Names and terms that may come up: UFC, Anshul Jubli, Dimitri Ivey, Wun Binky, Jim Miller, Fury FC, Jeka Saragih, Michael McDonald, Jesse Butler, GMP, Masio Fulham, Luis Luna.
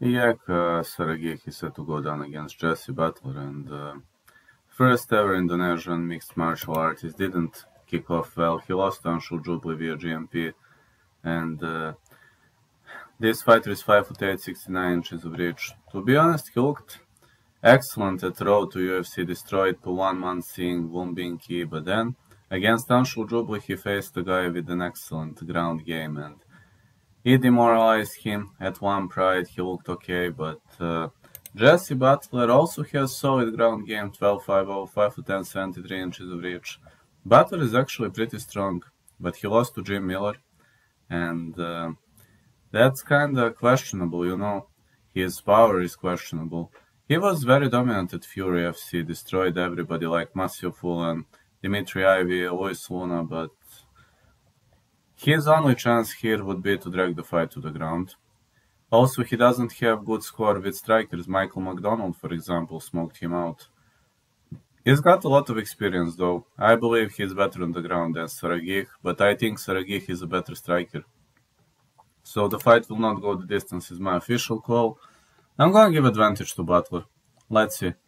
Jeka Saragih is set to go down against Jesse Butler, and first ever Indonesian mixed martial artist didn't kick off well. He lost to Anshul Jubli via GMP, and this fighter is 5'8", 69 inches of reach. To be honest, he looked excellent at Road to UFC, destroyed to 1-1 seeing Wun Binky, but then against Anshul Jubli he faced a guy with an excellent ground game, and he demoralized him. At one pride he looked okay, but Jesse Butler also has solid ground game, 12-5-0, 5'10", 73 inches of reach. Butler is actually pretty strong, but he lost to Jim Miller, and that's kinda questionable, you know. His power is questionable. He was very dominant at Fury FC, destroyed everybody like Masio Fulham, Dimitri Ivey, Luis Luna, but his only chance here would be to drag the fight to the ground. Also, he doesn't have good score with strikers. Michael McDonald, for example, smoked him out. He's got a lot of experience, though. I believe he's better on the ground than Saragih, but I think Saragih is a better striker. So the fight will not go the distance is my official call. I'm going to give advantage to Butler. Let's see.